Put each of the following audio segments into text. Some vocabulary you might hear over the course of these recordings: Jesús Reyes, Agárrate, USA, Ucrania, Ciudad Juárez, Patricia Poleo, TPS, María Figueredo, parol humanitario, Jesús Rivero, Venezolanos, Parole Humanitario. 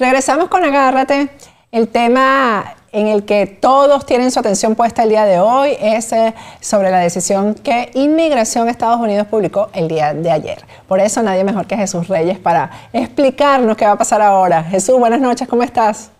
Regresamos con Agárrate. El tema en el que todos tienen su atención puesta el día de hoy es sobre la decisión que Inmigración de Estados Unidos publicó el día de ayer. Por eso nadie mejor que Jesús Reyes para explicarnos qué va a pasar ahora. Jesús, buenas noches, ¿cómo estás?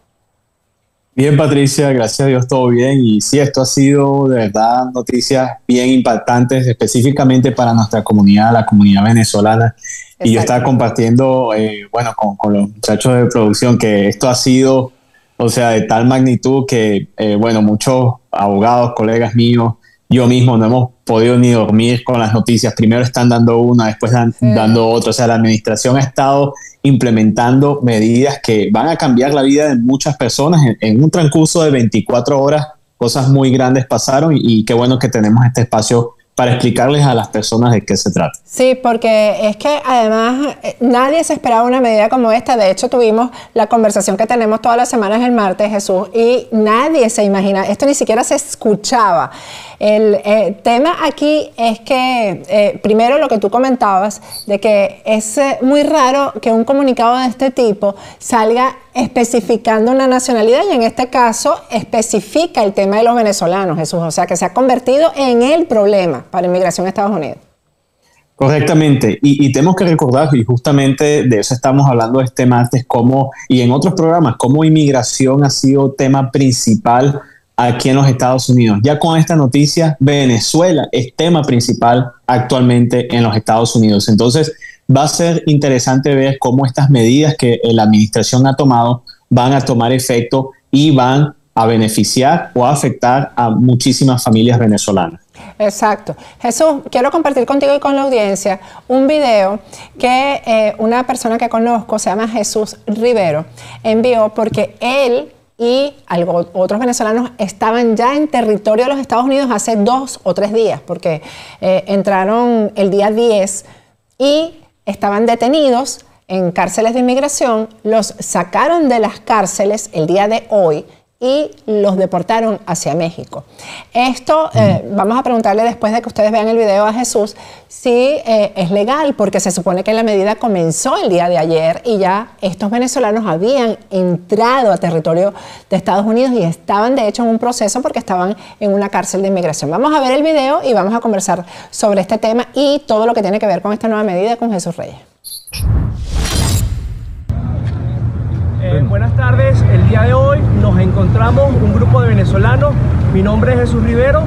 Bien, Patricia, gracias a Dios, todo bien. Y sí, esto ha sido de verdad noticias bien impactantes, específicamente para nuestra comunidad, la comunidad venezolana. Exacto. Y yo estaba compartiendo, bueno, con los muchachos de producción, que esto ha sido, o sea, de tal magnitud que, bueno, muchos abogados, colegas míos, yo mismo no hemos podido ni dormir con las noticias. Primero están dando una, después dando otra. O sea, la administración ha estado implementando medidas que van a cambiar la vida de muchas personas. En un transcurso de 24 horas, cosas muy grandes pasaron y qué bueno que tenemos este espacio para explicarles a las personas de qué se trata. Sí, porque es que además nadie se esperaba una medida como esta. De hecho, tuvimos la conversación que tenemos todas las semanas el martes, Jesús, y nadie se imagina, esto ni siquiera se escuchaba. El tema aquí es que, primero lo que tú comentabas, de que es muy raro que un comunicado de este tipo salga especificando una nacionalidad, y en este caso especifica el tema de los venezolanos, Jesús, o sea que se ha convertido en el problema para Inmigración a Estados Unidos. Correctamente, y tenemos que recordar, y justamente de eso estamos hablando este martes, cómo, y en otros programas, cómo inmigración ha sido tema principal aquí en los Estados Unidos. Ya con esta noticia, Venezuela es tema principal actualmente en los Estados Unidos. Entonces, va a ser interesante ver cómo estas medidas que la administración ha tomado van a tomar efecto y van a beneficiar o a afectar a muchísimas familias venezolanas. Exacto. Jesús, quiero compartir contigo y con la audiencia un video que una persona que conozco, se llama Jesús Rivero, envió porque él y otros venezolanos estaban ya en territorio de los Estados Unidos hace 2 o 3 días, porque entraron el día 10 y estaban detenidos en cárceles de inmigración, los sacaron de las cárceles el día de hoy y los deportaron hacia México. Esto, vamos a preguntarle después de que ustedes vean el video a Jesús, si es legal, porque se supone que la medida comenzó el día de ayer y ya estos venezolanos habían entrado a territorio de Estados Unidos y estaban de hecho en un proceso porque estaban en una cárcel de inmigración. Vamos a ver el video y vamos a conversar sobre este tema y todo lo que tiene que ver con esta nueva medida con Jesús Reyes. Buenas tardes, el día de hoy nos encontramos un grupo de venezolanos, mi nombre es Jesús Rivero,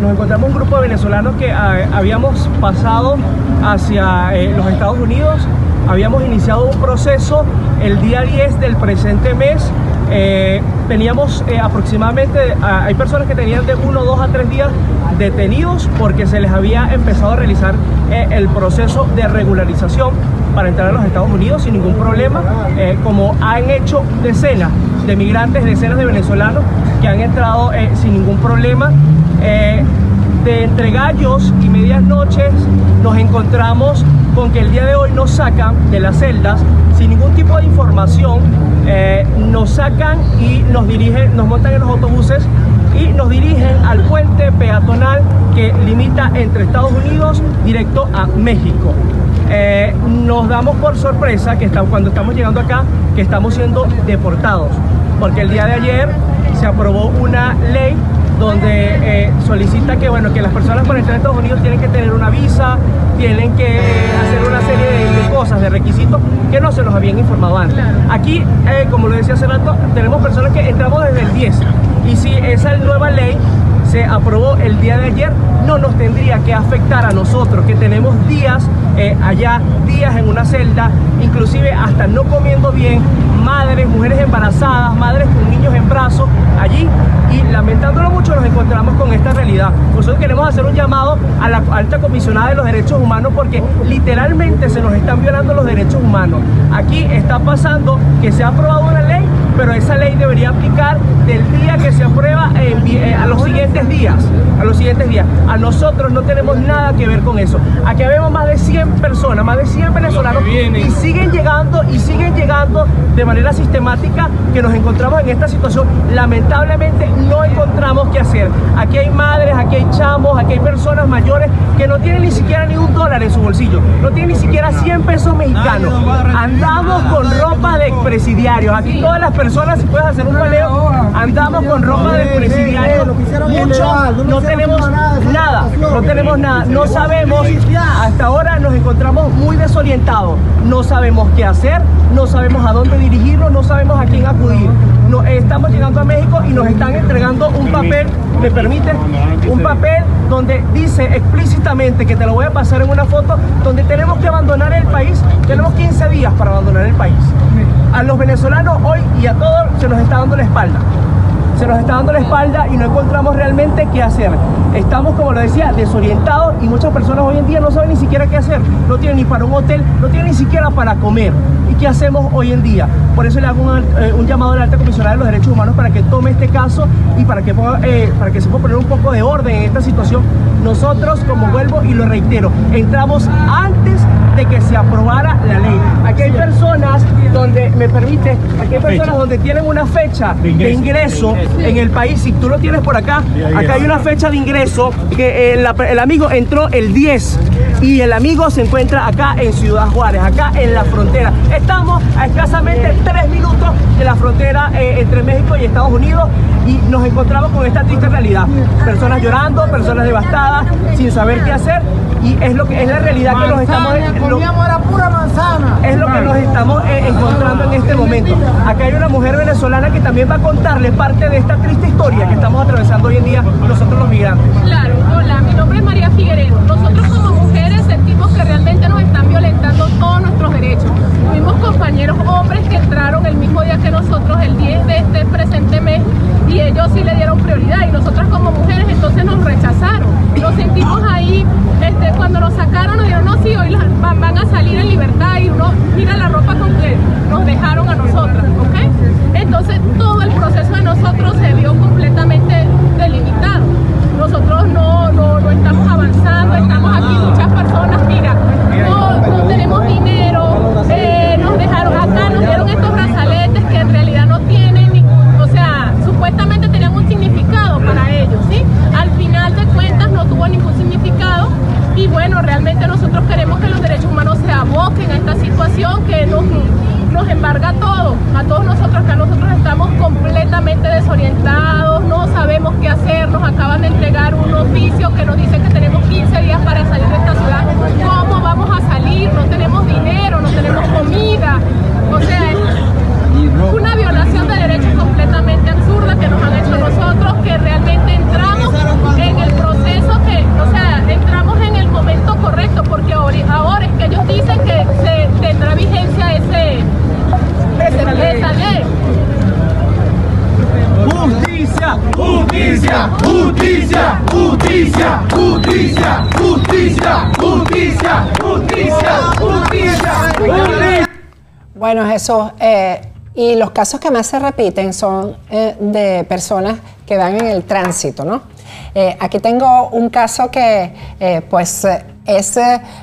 nos encontramos un grupo de venezolanos que habíamos pasado hacia los Estados Unidos, habíamos iniciado un proceso el día 10 del presente mes, teníamos aproximadamente, hay personas que tenían de 1, 2 a 3 días detenidos porque se les había empezado a realizar el proceso de regularización para entrar a los Estados Unidos sin ningún problema, como han hecho decenas de migrantes, decenas de venezolanos que han entrado sin ningún problema. De entre gallos y medias noches nos encontramos con que el día de hoy nos sacan de las celdas sin ningún tipo de información, nos sacan y nos dirigen, nos montan en los autobuses y nos dirigen al puente peatonal que limita entre Estados Unidos directo a México. Nos damos por sorpresa que cuando estamos llegando acá, que estamos siendo deportados, porque el día de ayer se aprobó una ley donde solicita que, bueno, que las personas para entrar a Estados Unidos tienen que tener una visa, tienen que hacer una serie de cosas, de requisitos que no se los habían informado antes. Aquí, como lo decía hace rato, tenemos personas que entramos desde el 10 y si esa nueva ley se aprobó el día de ayer, no nos tendría que afectar a nosotros, que tenemos días allá, días en una celda, inclusive hasta no comiendo bien, madres, mujeres embarazadas, madres con niños en brazos allí, y lamentándolo mucho nos encontramos con esta realidad. Nosotros queremos hacer un llamado a la Alta Comisionada de los Derechos Humanos porque literalmente se nos están violando los derechos humanos. Aquí está pasando que se ha aprobado una ley, pero esa ley debería aplicar del día que se aprueba a los siguientes días, a nosotros no tenemos nada que ver con eso. Aquí vemos más de 100 personas, más de 100 venezolanos y siguen llegando de manera sistemática, que nos encontramos en esta situación. Lamentablemente no encontramos qué hacer. Aquí aquí hay madres, aquí hay chamos, aquí hay personas mayores que no tienen ni siquiera ni $1 en su bolsillo, no tienen ni siquiera 100 pesos mexicanos. Andamos con ropa de presidiarios, aquí todas las personas, si puedes hacer un paleo, andamos con ropa de presidiarios, muchos no tenemos nada, no tenemos nada, no sabemos, hasta ahora nos encontramos muy desorientados, no sabemos qué hacer, no sabemos a dónde dirigirnos, no sabemos a quién acudir. No, estamos llegando a México y nos están entregando un papel, ¿me permite? Un papel donde dice explícitamente, que te lo voy a pasar en una foto, donde tenemos que abandonar el país, tenemos 15 días para abandonar el país. A los venezolanos hoy y a todos se nos está dando la espalda. Se nos está dando la espalda y no encontramos realmente qué hacer. Estamos, como lo decía, desorientados y muchas personas hoy en día no saben ni siquiera qué hacer. No tienen ni para un hotel, no tienen ni siquiera para comer. ¿Y qué hacemos hoy en día? Por eso le hago un llamado a la Alta Comisionada de los Derechos Humanos para que tome este caso y para que se pueda poner un poco de orden en esta situación. Nosotros, como vuelvo y lo reitero, entramos antes de que se aprobara la ley. Aquí hay personas donde, me permite, aquí hay personas donde tienen una fecha de ingreso en el país. Si tú lo tienes por acá, acá hay una fecha de ingreso que el amigo entró el 10 y el amigo se encuentra acá en Ciudad Juárez, acá en la frontera. Estamos a escasamente 3 minutos de la frontera entre México y Estados Unidos y nos encontramos con esta triste realidad. Personas llorando, personas devastadas, sin saber qué hacer, y es lo que es la realidad que nos estamos encontrando en este momento. Acá hay una mujer venezolana que también va a contarles parte de esta triste historia que estamos atravesando hoy en día nosotros los migrantes. Claro, hola, mi nombre es María Figueredo. Nosotros como mujeres sentimos que realmente nos están violentando todos nuestros derechos. Tuvimos compañeros hombres que entraron el mismo día que nosotros, el 10 de este presente mes, y ellos sí le dieron prioridad y nosotros como mujeres entonces nos rechazaron. Nos sentimos ahí, cuando nos sacaron nos dijeron, no, sí, hoy van a salir en libertad, y uno mira la ropa con que nos dejaron a nosotras, ¿ok? Entonces todo el proceso de nosotros se vio completamente delimitado. Nosotros no estamos avanzando, estamos aquí muchas personas, mira, no tenemos dinero, nos dejaron acá, nos dieron estos brazaletes que en realidad no tienen ningún, o sea, supuestamente tenían un significado para ellos, ¿sí? Al final de cuentas no tuvo ningún significado. Y bueno, realmente nosotros queremos que los derechos humanos se aboquen a esta situación que nos embarga a todos nosotros, que nosotros estamos completamente desorientados, no sabemos qué hacer, nos acaban de entregar un oficio que nos dice que tenemos 15 días para salir de esta ciudad. ¿Cómo vamos a salir? No tenemos dinero, no tenemos comida, o sea, es una violación de derechos completamente absurda que nos han hecho nosotros, que realmente entramos en el proceso que, o sea, entramos en el momento correcto, porque ahora es que ellos dicen que se tendrá vigencia esa ley. Justicia, justicia, justicia, justicia, justicia, justicia, justicia, justicia, justicia. Bueno, Jesús, y los casos que más se repiten son de personas que van en el tránsito, ¿no? Aquí tengo un caso que pues es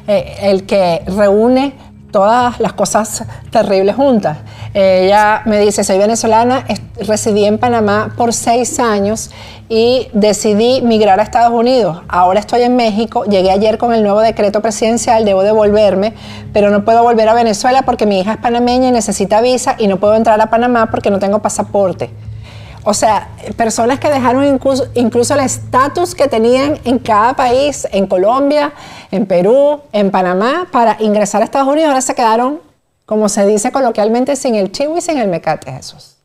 el que reúne todas las cosas terribles juntas. Ella me dice, soy venezolana, residí en Panamá por 6 años y decidí migrar a Estados Unidos. Ahora estoy en México, llegué ayer con el nuevo decreto presidencial, debo devolverme, pero no puedo volver a Venezuela porque mi hija es panameña y necesita visa y no puedo entrar a Panamá porque no tengo pasaporte. O sea, personas que dejaron incluso el estatus que tenían en cada país, en Colombia, en Perú, en Panamá, para ingresar a Estados Unidos, ahora se quedaron, como se dice coloquialmente, sin el chivo y sin el mecate, Jesús.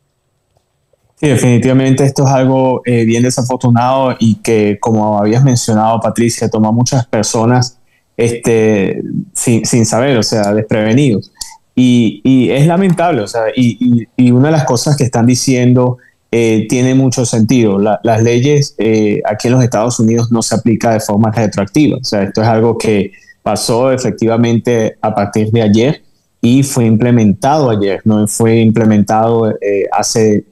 Sí, definitivamente esto es algo bien desafortunado y que, como habías mencionado, Patricia, toma a muchas personas sin saber, o sea, desprevenidos. Y es lamentable, o sea, y una de las cosas que están diciendo tiene mucho sentido. Las leyes aquí en los Estados Unidos no se aplica de forma retroactiva. O sea, esto es algo que pasó efectivamente a partir de ayer y fue implementado ayer, no fue implementado hace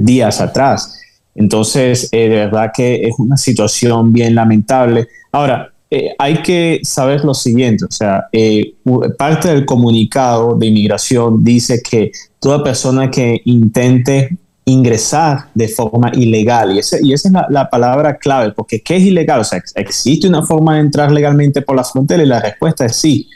días atrás. Entonces, de verdad que es una situación bien lamentable. Ahora, hay que saber lo siguiente, o sea, parte del comunicado de inmigración dice que toda persona que intente ingresar de forma ilegal. Y esa es la palabra clave, porque ¿qué es ilegal? O sea, ¿existe una forma de entrar legalmente por la frontera? Y la respuesta es sí,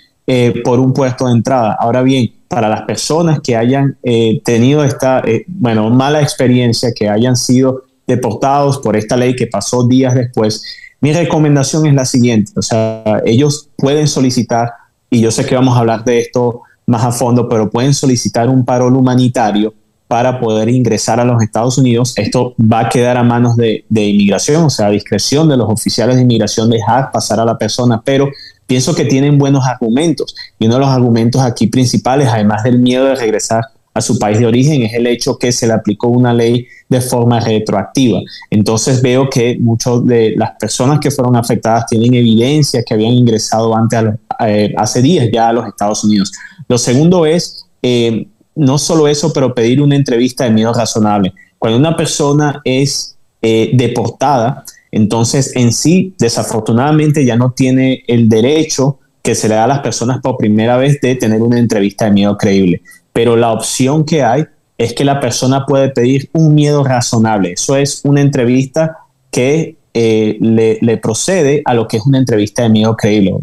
por un puerto de entrada. Ahora bien, para las personas que hayan tenido esta mala experiencia, que hayan sido deportados por esta ley que pasó días después, mi recomendación es la siguiente. O sea, ellos pueden solicitar, y yo sé que vamos a hablar de esto más a fondo, pero pueden solicitar un parol humanitario para poder ingresar a los Estados Unidos. Esto va a quedar a manos de inmigración, o sea, a discreción de los oficiales de inmigración dejar pasar a la persona, pero pienso que tienen buenos argumentos. Y uno de los argumentos aquí principales, además del miedo de regresar a su país de origen, es el hecho que se le aplicó una ley de forma retroactiva. Entonces veo que muchas de las personas que fueron afectadas tienen evidencia que habían ingresado antes hace días ya a los Estados Unidos. Lo segundo es, no solo eso, pero pedir una entrevista de miedo razonable. Cuando una persona es deportada, entonces en sí, desafortunadamente, ya no tiene el derecho que se le da a las personas por primera vez de tener una entrevista de miedo creíble. Pero la opción que hay es que la persona puede pedir un miedo razonable. Eso es una entrevista que le procede a lo que es una entrevista de miedo creíble.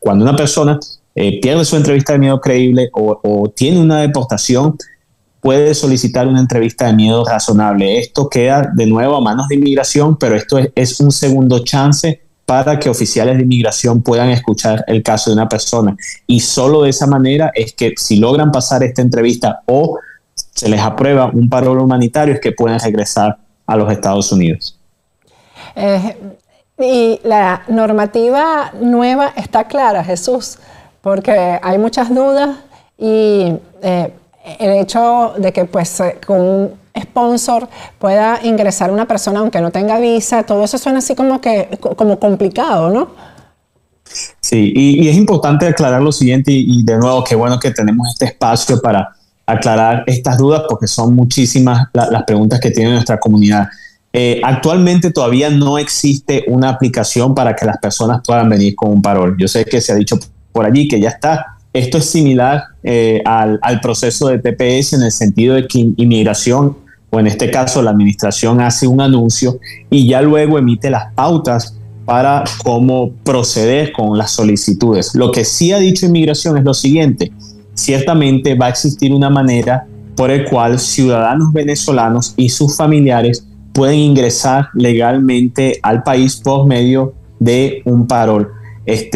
Cuando una persona pierde su entrevista de miedo creíble o tiene una deportación, puede solicitar una entrevista de miedo razonable. Esto queda de nuevo a manos de inmigración, pero esto es un segundo chance para que oficiales de inmigración puedan escuchar el caso de una persona. Y solo de esa manera es que, si logran pasar esta entrevista o se les aprueba un parol humanitario, es que pueden regresar a los Estados Unidos. Y la normativa nueva está clara, Jesús, porque hay muchas dudas y el hecho de que pues con un sponsor pueda ingresar una persona aunque no tenga visa, todo eso suena así como complicado, ¿no? Sí, y es importante aclarar lo siguiente, y de nuevo, qué bueno que tenemos este espacio para aclarar estas dudas, porque son muchísimas las preguntas que tiene nuestra comunidad. Actualmente todavía no existe una aplicación para que las personas puedan venir con un parol. Yo sé que se ha dicho por allí que ya está. Esto es similar al proceso de TPS, en el sentido de que inmigración, o en este caso la administración, hace un anuncio y ya luego emite las pautas para cómo proceder con las solicitudes. Lo que sí ha dicho inmigración es lo siguiente: ciertamente va a existir una manera por el cual ciudadanos venezolanos y sus familiares pueden ingresar legalmente al país por medio de un parol.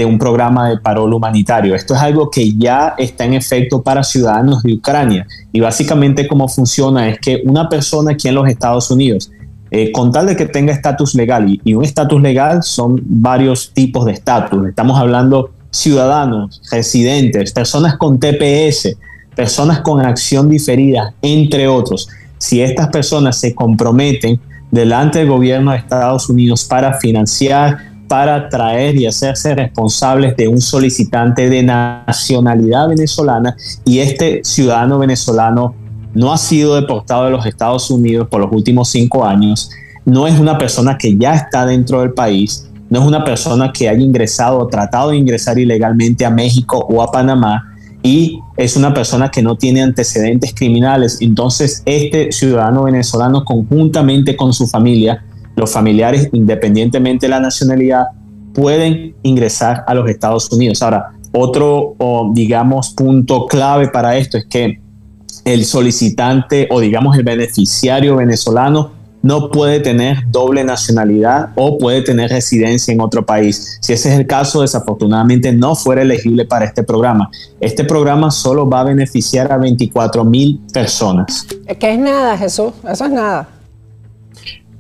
Un programa de parol humanitario. Esto es algo que ya está en efecto para ciudadanos de Ucrania, y básicamente cómo funciona es que una persona aquí en los Estados Unidos, con tal de que tenga estatus legal, y un estatus legal son varios tipos de estatus, estamos hablando ciudadanos, residentes, personas con TPS, personas con acción diferida, entre otros. Si estas personas se comprometen delante del gobierno de Estados Unidos para financiar, para traer y hacerse responsables de un solicitante de nacionalidad venezolana, y este ciudadano venezolano no ha sido deportado de los Estados Unidos por los últimos 5 años, no es una persona que ya está dentro del país, no es una persona que haya ingresado o tratado de ingresar ilegalmente a México o a Panamá, y es una persona que no tiene antecedentes criminales, entonces este ciudadano venezolano, conjuntamente con su familia, los familiares, independientemente de la nacionalidad, pueden ingresar a los Estados Unidos. Ahora, otro, punto clave para esto es que el solicitante, o digamos el beneficiario venezolano, no puede tener doble nacionalidad o puede tener residencia en otro país. Si ese es el caso, desafortunadamente no fuera elegible para este programa. Este programa solo va a beneficiar a 24,000 personas. ¿Qué es nada, Jesús? Eso es nada.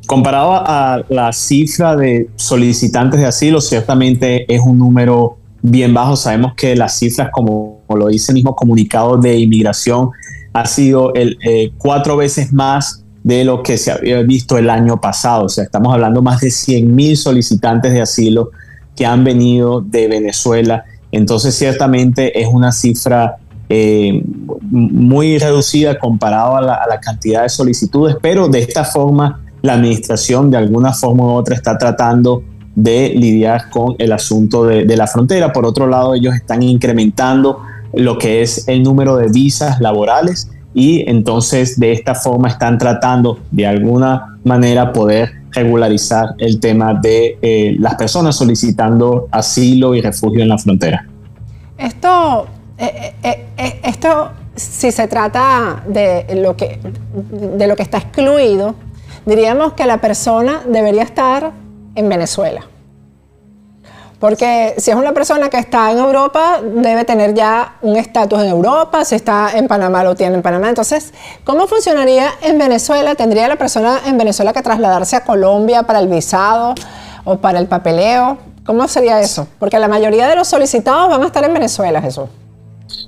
Comparado a la cifra de solicitantes de asilo, ciertamente es un número bien bajo. Sabemos que las cifras, como lo dice el mismo comunicado de inmigración, ha sido 4 veces más de lo que se había visto el año pasado. O sea, estamos hablando más de 100,000 solicitantes de asilo que han venido de Venezuela. Entonces, ciertamente es una cifra muy reducida comparado a la cantidad de solicitudes, pero de esta forma la administración de alguna forma u otra está tratando de lidiar con el asunto de la frontera. Por otro lado, ellos están incrementando lo que es el número de visas laborales y entonces de esta forma están tratando de alguna manera poder regularizar el tema de las personas solicitando asilo y refugio en la frontera. Esto, si se trata de lo que está excluido, diríamos que la persona debería estar en Venezuela. Porque si es una persona que está en Europa, debe tener ya un estatus en Europa, si está en Panamá, lo tiene en Panamá. Entonces, ¿cómo funcionaría en Venezuela? ¿Tendría la persona en Venezuela que trasladarse a Colombia para el visado o para el papeleo? ¿Cómo sería eso? Porque la mayoría de los solicitados van a estar en Venezuela, Jesús.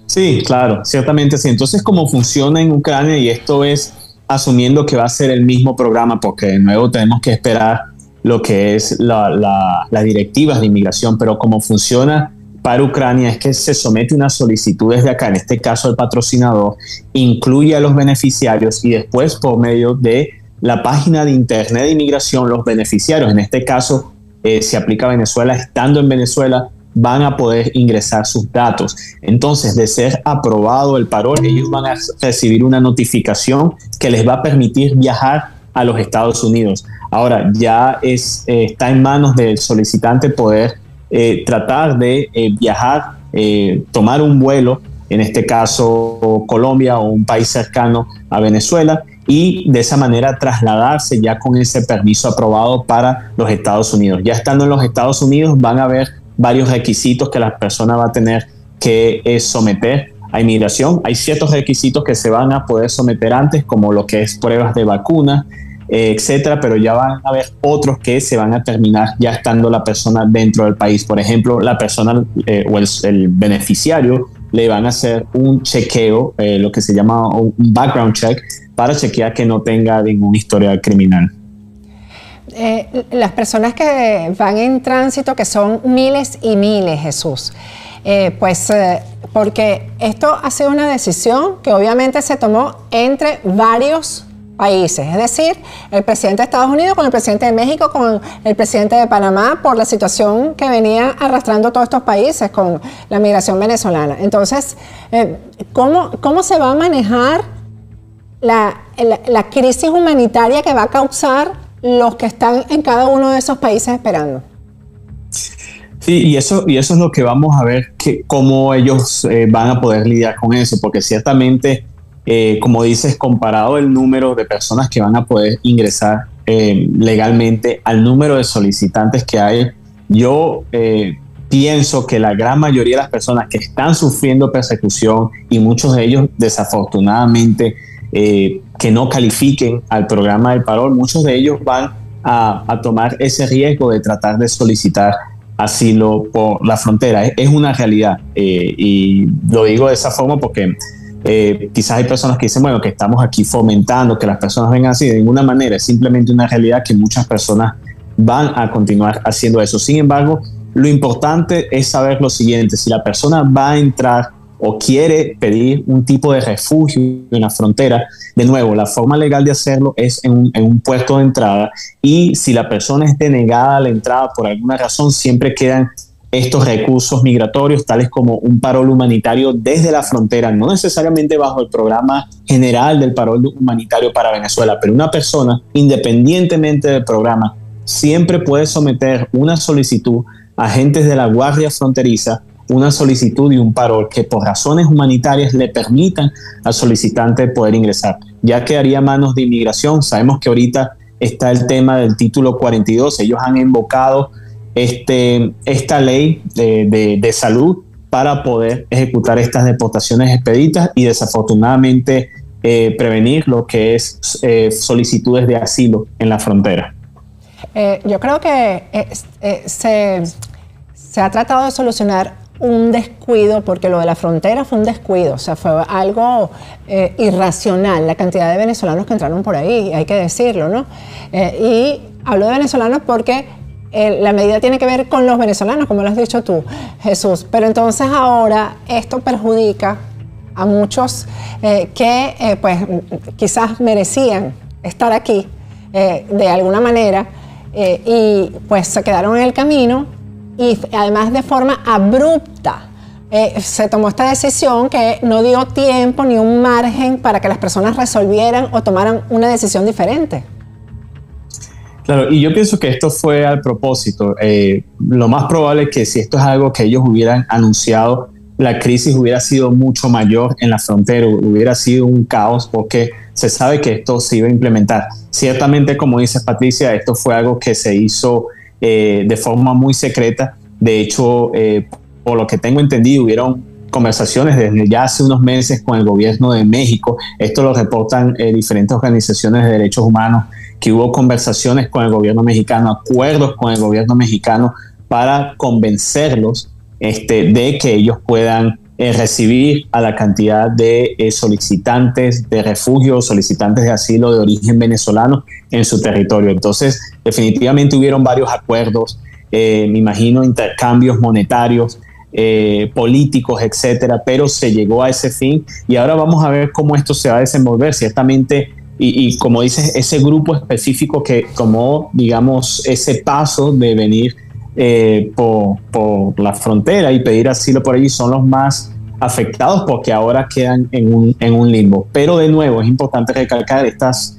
Sí, claro, ciertamente sí. Entonces, ¿cómo funciona en Ucrania? Y esto es asumiendo que va a ser el mismo programa, porque de nuevo tenemos que esperar lo que es las directivas de inmigración, pero cómo funciona para Ucrania es que se somete una solicitud desde acá, en este caso el patrocinador, incluye a los beneficiarios y después por medio de la página de internet de inmigración, los beneficiarios, en este caso se aplica a Venezuela, estando en Venezuela van a poder ingresar sus datos. Entonces, de ser aprobado el parole, ellos van a recibir una notificación que les va a permitir viajar a los Estados Unidos. Ahora, ya está en manos del solicitante poder tratar de viajar, tomar un vuelo, en este caso Colombia o un país cercano a Venezuela, y de esa manera trasladarse ya con ese permiso aprobado para los Estados Unidos. Ya estando en los Estados Unidos van a haber varios requisitos que la persona va a tener que someter a inmigración. Hay ciertos requisitos que se van a poder someter antes, como lo que es pruebas de vacuna, etcétera, pero ya van a haber otros que se van a terminar ya estando la persona dentro del país. Por ejemplo, la persona o el beneficiario le van a hacer un chequeo, lo que se llama un background check, para chequear que no tenga ningún historial criminal. Las personas que van en tránsito, que son miles y miles, Jesús, porque esto ha sido una decisión que obviamente se tomó entre varios países, es decir, el presidente de Estados Unidos con el presidente de México, con el presidente de Panamá, por la situación que venía arrastrando todos estos países con la migración venezolana. Entonces, ¿cómo se va a manejar la crisis humanitaria que va a causar los que están en cada uno de esos países esperando? Sí, y eso es lo que vamos a ver, cómo ellos van a poder lidiar con eso, porque ciertamente, como dices, comparado el número de personas que van a poder ingresar legalmente al número de solicitantes que hay, yo pienso que la gran mayoría de las personas que están sufriendo persecución y muchos de ellos desafortunadamente que no califiquen al programa del parol, muchos de ellos van a tomar ese riesgo de tratar de solicitar asilo por la frontera. Es una realidad y lo digo de esa forma porque quizás hay personas que dicen, bueno, que estamos aquí fomentando que las personas vengan así. De ninguna manera, es simplemente una realidad que muchas personas van a continuar haciendo eso. Sin embargo, lo importante es saber lo siguiente: si la persona va a entrar o quiere pedir un tipo de refugio en la frontera, de nuevo, la forma legal de hacerlo es en un puerto de entrada, y si la persona es denegada a la entrada por alguna razón, siempre quedan estos recursos migratorios, tales como un parol humanitario desde la frontera, no necesariamente bajo el programa general del parol humanitario para Venezuela, pero una persona, independientemente del programa, siempre puede someter una solicitud a agentes de la Guardia Fronteriza, una solicitud y un parol que por razones humanitarias le permitan al solicitante poder ingresar. Ya quedaría a manos de inmigración. Sabemos que ahorita está el tema del título 42, ellos han invocado esta ley de salud para poder ejecutar estas deportaciones expeditas y desafortunadamente prevenir lo que es solicitudes de asilo en la frontera. Yo creo que se ha tratado de solucionar un descuido, porque lo de la frontera fue un descuido, o sea, fue algo irracional la cantidad de venezolanos que entraron por ahí, hay que decirlo, ¿no? Y hablo de venezolanos porque la medida tiene que ver con los venezolanos, como lo has dicho tú, Jesús. Pero entonces ahora esto perjudica a muchos que pues quizás merecían estar aquí de alguna manera y pues se quedaron en el camino, y además de forma abrupta, se tomó esta decisión que no dio tiempo ni un margen para que las personas resolvieran o tomaran una decisión diferente. Claro, y yo pienso que esto fue al propósito. Lo más probable es que si esto es algo que ellos hubieran anunciado, la crisis hubiera sido mucho mayor en la frontera, hubiera sido un caos, porque se sabe que esto se iba a implementar. Ciertamente, como dices, Patricia, esto fue algo que se hizo de forma muy secreta. De hecho, por lo que tengo entendido, hubieron conversaciones desde ya hace unos meses con el gobierno de México. Esto lo reportan diferentes organizaciones de derechos humanos, que hubo conversaciones con el gobierno mexicano, acuerdos con el gobierno mexicano para convencerlos de que ellos puedan recibir a la cantidad de solicitantes de refugio, solicitantes de asilo de origen venezolano en su territorio. Entonces, definitivamente hubieron varios acuerdos, me imagino intercambios monetarios, políticos, etcétera, pero se llegó a ese fin y ahora vamos a ver cómo esto se va a desenvolver. Ciertamente, y como dices, ese grupo específico que tomó, digamos, ese paso de venir por la frontera y pedir asilo por allí son los más afectados, porque ahora quedan en un limbo. Pero de nuevo, es importante recalcar estas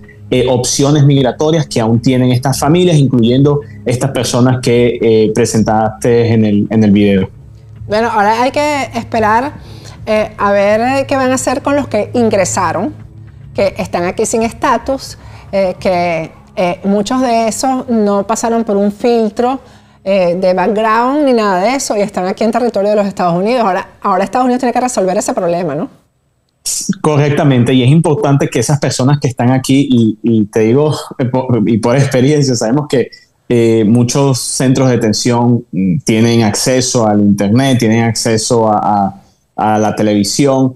opciones migratorias que aún tienen estas familias, incluyendo estas personas que presentaste en el video. Bueno, ahora hay que esperar a ver qué van a hacer con los que ingresaron, que están aquí sin estatus, que muchos de esos no pasaron por un filtro de background ni nada de eso y están aquí en territorio de los Estados Unidos. Ahora Estados Unidos tiene que resolver ese problema, ¿no? Correctamente, y es importante que esas personas que están aquí, y te digo, y por experiencia, sabemos que muchos centros de detención tienen acceso al internet, tienen acceso a la televisión.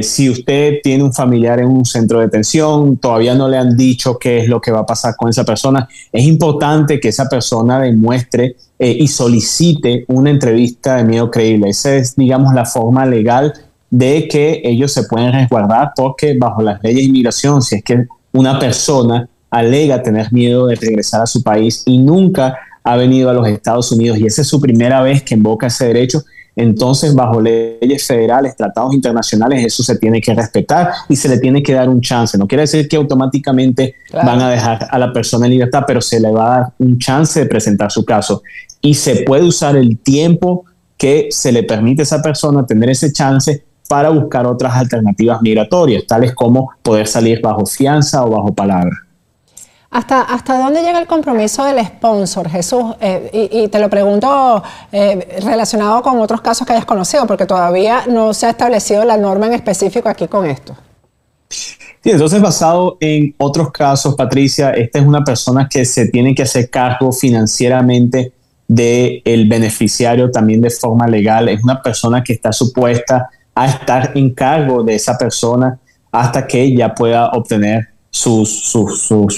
Si usted tiene un familiar en un centro de detención, todavía no le han dicho qué es lo que va a pasar con esa persona, es importante que esa persona demuestre y solicite una entrevista de miedo creíble. Esa es, digamos, la forma legal de que ellos se pueden resguardar, porque bajo las leyes de inmigración, si es que una persona alega tener miedo de regresar a su país y nunca ha venido a los Estados Unidos y esa es su primera vez que invoca ese derecho, entonces bajo leyes federales, tratados internacionales, eso se tiene que respetar y se le tiene que dar un chance. No quiere decir que automáticamente van a dejar a la persona en libertad, pero se le va a dar un chance de presentar su caso y se puede usar el tiempo que se le permite a esa persona tener ese chance para buscar otras alternativas migratorias, tales como poder salir bajo fianza o bajo palabra. ¿Hasta dónde llega el compromiso del sponsor, Jesús? Y te lo pregunto relacionado con otros casos que hayas conocido, porque todavía no se ha establecido la norma en específico aquí con esto. Sí, entonces basado en otros casos, Patricia, esta es una persona que se tiene que hacer cargo financieramente del beneficiario también de forma legal. Es una persona que está supuesta a estar en cargo de esa persona hasta que ya pueda obtener sus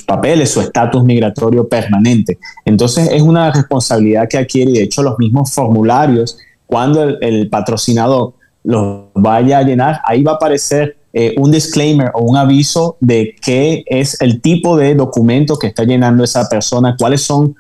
papeles, su estatus migratorio permanente. Entonces es una responsabilidad que adquiere, y de hecho los mismos formularios, cuando el patrocinador los vaya a llenar, ahí va a aparecer un disclaimer o un aviso de qué es el tipo de documento que está llenando esa persona, cuáles son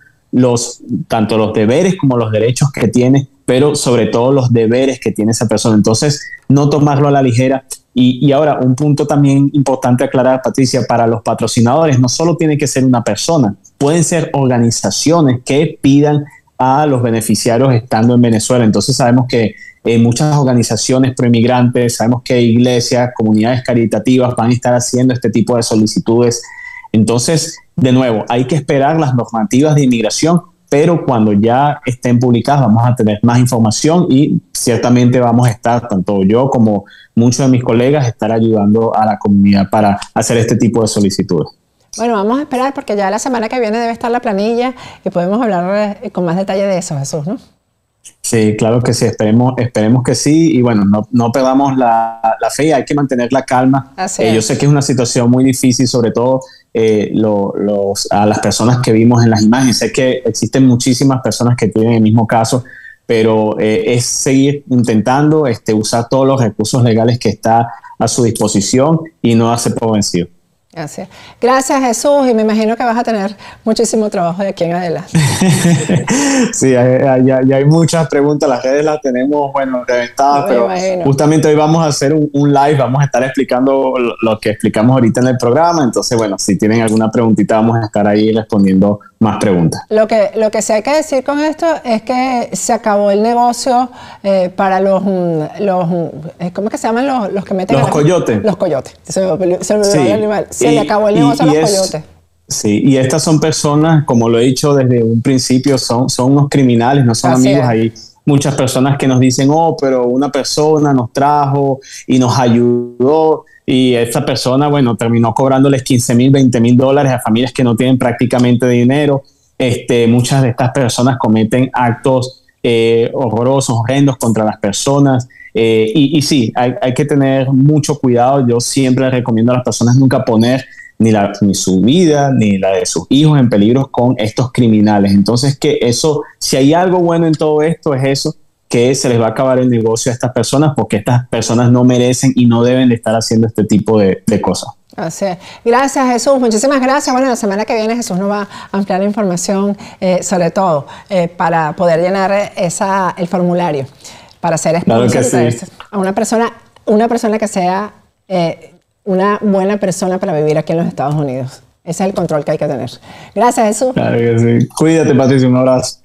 tanto los deberes como los derechos que tiene, pero sobre todo los deberes que tiene esa persona. Entonces, no tomarlo a la ligera. Y ahora, un punto también importante aclarar, Patricia, para los patrocinadores, no solo tiene que ser una persona, pueden ser organizaciones que pidan a los beneficiarios estando en Venezuela. Entonces sabemos que muchas organizaciones proinmigrantes, sabemos que iglesias, comunidades caritativas van a estar haciendo este tipo de solicitudes. Entonces, de nuevo, hay que esperar las normativas de inmigración, pero cuando ya estén publicadas vamos a tener más información y ciertamente vamos a estar, tanto yo como muchos de mis colegas, estar ayudando a la comunidad para hacer este tipo de solicitudes. Bueno, vamos a esperar porque ya la semana que viene debe estar la planilla y podemos hablar con más detalle de eso, Jesús, ¿no? Sí, claro que sí, esperemos que sí, y bueno, no perdamos la fe, hay que mantener la calma. Yo sé que es una situación muy difícil, sobre todo a las personas que vimos en las imágenes. Sé que existen muchísimas personas que tienen el mismo caso, pero es seguir intentando usar todos los recursos legales que está a su disposición y no darse por vencido. Gracias. Gracias, Jesús, y me imagino que vas a tener muchísimo trabajo de aquí en adelante. Sí, ya hay muchas preguntas, las redes las tenemos, bueno, reventadas, pero imagino. Justamente hoy vamos a hacer un live, vamos a estar explicando lo que explicamos ahorita en el programa, entonces, bueno, si tienen alguna preguntita, vamos a estar ahí respondiendo más preguntas. Lo que sí hay que decir con esto es que se acabó el negocio para los ¿cómo es que se llaman los que meten? Los coyotes. Los coyotes. Se me olvidó el animal. Se le acabó el negocio a los coyotes. Sí, y estas son personas, como lo he dicho desde un principio, son unos criminales, no son amigos ahí. Muchas personas que nos dicen, oh, pero una persona nos trajo y nos ayudó y esta persona, bueno, terminó cobrándoles $15.000, $20.000 a familias que no tienen prácticamente dinero. Muchas de estas personas cometen actos horrorosos, horrendos contra las personas. Y sí, hay que tener mucho cuidado. Yo siempre les recomiendo a las personas nunca poner ni su vida, ni la de sus hijos en peligro con estos criminales. Entonces, que eso, si hay algo bueno en todo esto, es eso, que se les va a acabar el negocio a estas personas, porque estas personas no merecen y no deben de estar haciendo este tipo de cosas. Así es. Gracias, Jesús. Muchísimas gracias. Bueno, la semana que viene Jesús nos va a ampliar información, sobre todo, para poder llenar el formulario, para ser sponsor, claro sí. A una persona que sea... una buena persona para vivir aquí en los Estados Unidos. Ese es el control que hay que tener. Gracias, Jesús. Claro que sí. Cuídate, Patricia. Un abrazo.